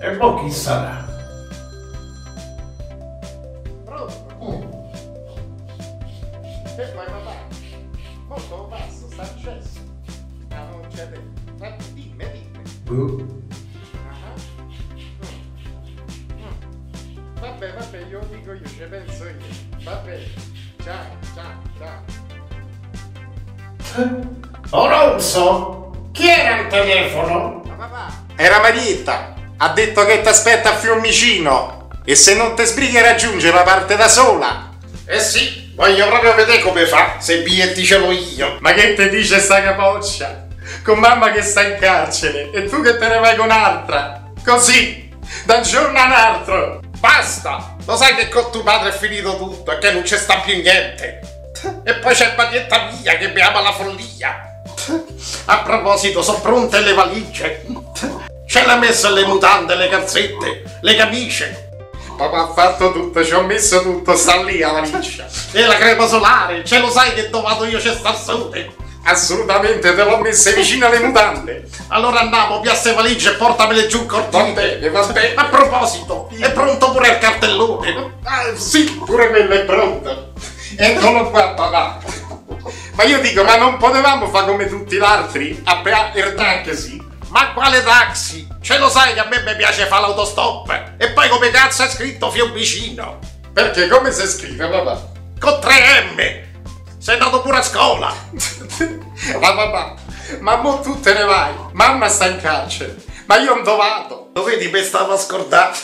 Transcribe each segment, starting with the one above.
E poi chi sarà? Vabbè, io dico io, ci penso io. Vabbè, ciao. Oronzo, chi era il telefono? Ma papà. Era Marietta. Ha detto che ti aspetta a Fiumicino e se non ti sbrighi a raggiungerla parte da sola. Eh sì, voglio proprio vedere come fa, se i biglietti ce l'ho io. Ma che te dice sta capoccia? Con mamma che sta in carcere e tu che te ne vai con un'altra. Così, da un giorno all'altro. Basta! Lo sai che con tuo padre è finito tutto e che non c'è sta più niente! E poi c'è Marietta mia che mi ama la follia! A proposito, sono pronte le valigie! Ce l'ha messa le mutande, le calzette, le camicie! Papà ha fatto tutto, ci ho messo tutto, sta lì la valigia! E la crema solare, ce lo sai che dove vado io c'è sta sole! Assolutamente, te l'ho messa vicino alle mutande. Allora andiamo, via ste valigie e portamele giù col tortello. Va bene. A proposito, è pronto pure il cartellone? Ah, sì, pure quello è pronto. Eccolo qua, papà. Ma io dico, ma non potevamo fare come tutti gli altri? Appena il taxi. Ma quale taxi? Ce lo sai che a me mi piace fare l'autostop. E poi come cazzo è scritto Fiumicino? Perché come si scrive, papà? Con 3 M. Sei andato pure a scuola! Ma papà, ma mo tu te ne vai! Mamma sta in carcere! Ma io non dovato! Lo vedi, mi stavo scordato!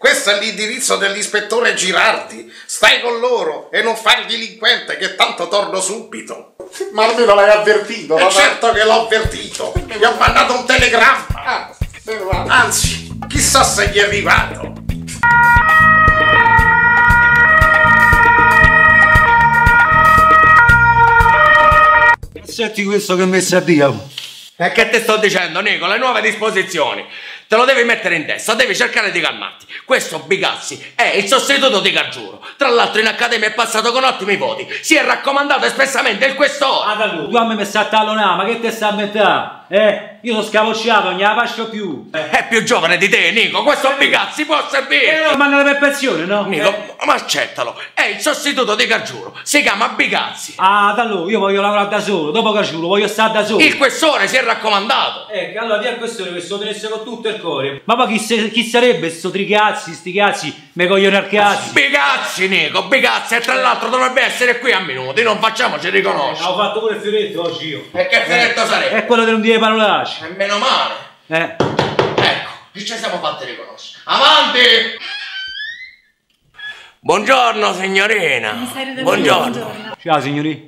Questo è l'indirizzo dell'ispettore Giraldi! Stai con loro e non fai il delinquente che tanto torno subito! Ma almeno l'hai avvertito! E papà. Certo che l'ho avvertito! Mi ho mandato un telegramma! Ah, anzi, chissà se gli è arrivato! Senti questo che mi sa via. E che te sto dicendo, Nico, le nuove disposizioni te lo devi mettere in testa, devi cercare di calmarti. Questo Bigazzi è il sostituto di Gargiulo. Tra l'altro in accademia è passato con ottimi voti. Si è raccomandato espressamente il questore. Ah, da lui, tu a me mi sta a tallonare, ma che te sta a metà? Io sono scavocciato, non gliela faccio più. È più giovane di te, Nico, questo Bigazzi può servire. Ma non è per pensione, no? Nico, ma accettalo, è il sostituto di Gargiulo, si chiama Bigazzi. Ah, da lui, io voglio lavorare da solo, dopo Gargiulo voglio stare da solo. Il questore si è raccomandato. Ecco, allora via il questore che so tenesse con tutto il cuore. Ma poi chi sarebbe sto tricazzi, sti cazzi, me coglione al cazzo? Bigazzi, Nico, Bigazzi, e tra l'altro dovrebbe essere qui a minuti, non facciamoci riconoscere. Ho fatto pure il fioretto oggi io. E che fioretto sarebbe? È quello di non dire parolacce. E meno male. Ecco, ci siamo fatti riconoscere. Avanti! Buongiorno signorina. Buongiorno. Ciao signorina.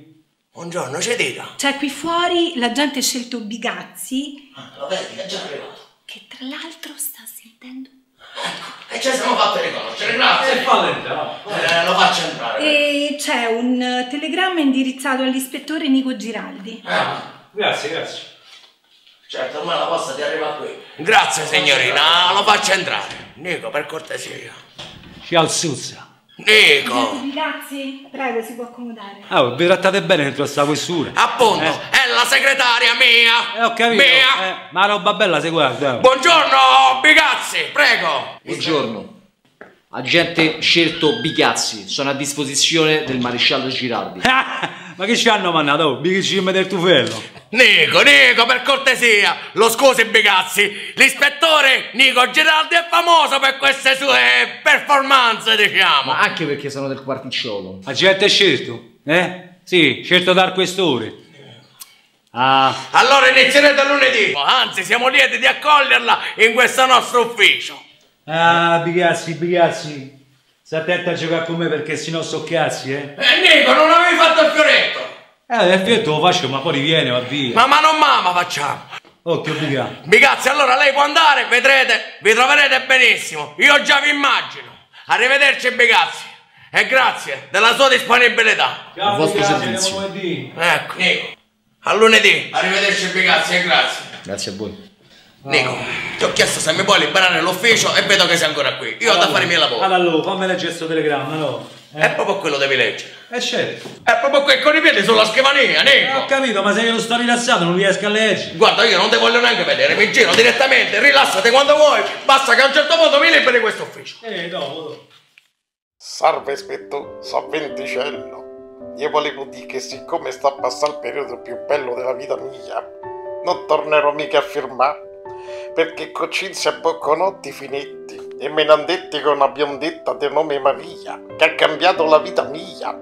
Buongiorno, ci dica. Cioè qui fuori la gente ha scelto Bigazzi. Ah, lo vedi, è già arrivato. Che tra l'altro sta sentendo. Ecco, e ci siamo fatti riconoscere, grazie. Lo faccio entrare. E c'è un telegramma indirizzato all'ispettore Nico Giraldi. Grazie, grazie. Certo, ormai la posta ti arriva qui. Grazie signorina, lo faccio entrare. Nico, per cortesia. Ciao Suzza. Nico! Grazie, prego, si può accomodare. Ah, vi trattate bene dentro sta questura. Appunto, è la segretaria mia. Ho capito. Mia. Ma la roba bella si guarda. Buongiorno Bigazzi, prego. Buongiorno. Agente scelto Bigazzi, sono a disposizione del maresciallo Giraldi. Ma che ci hanno mandato? Bigazzi del tufello. Nico, per cortesia, lo scusi Bigazzi, l'ispettore Nico Giraldi è famoso per queste sue performance, diciamo. Ma anche perché sono del Quarticciolo. Agente scelto? Sì, scelto dal questore. Allora inizierete lunedì, anzi siamo lieti di accoglierla in questo nostro ufficio. Ah, Bigazzi, stai attento a giocare con me perché sennò so cazzi, Nico, non avevi fatto il fioretto! Il fioretto lo faccio, ma poi riviene, va via. Ma non mamma facciamo! Occhio, Bigazzi. Bigazzi, allora lei può andare, vedrete, vi troverete benissimo. Io già vi immagino. Arrivederci, Bigazzi. E grazie della sua disponibilità. Ciao, vostro servizio. Ecco, Nico. A lunedì. Arrivederci, Bigazzi, e grazie. Grazie a voi. Nico, ti ho chiesto se mi puoi liberare l'ufficio e vedo che sei ancora qui. Io ho da fare i miei lavori. Allora, fammi leggere questo telegramma, no? È proprio quello devi leggere. E certo. È proprio quel con i piedi sulla scrivania, Nico. Ho capito, ma se io non sto rilassato non riesco a leggere. Guarda, io non ti voglio neanche vedere, mi giro direttamente, rilassati quando vuoi. Basta che a un certo punto mi liberi questo ufficio. Dopo. Salve spetto, so Venticello. Io volevo dire che siccome sta passando il periodo più bello della vita mia, non tornerò mica a firmare. Perché cocinzia boccanotti finetti e me ne han detti con una biondetta di nome Maria che ha cambiato la vita mia.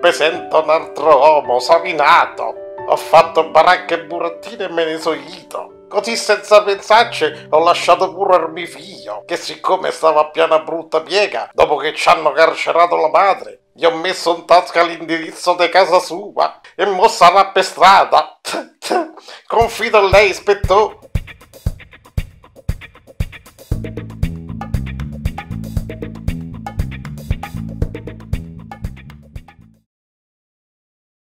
Presento un altro uomo, sono rinato, ho fatto baracche e burattine e me ne sono ido. Così senza pensarci ho lasciato pure mio figlio che siccome stava a piena brutta piega dopo che ci hanno carcerato la madre gli ho messo in tasca l'indirizzo di casa sua e mo sarà per strada. Confido in lei, ispettore.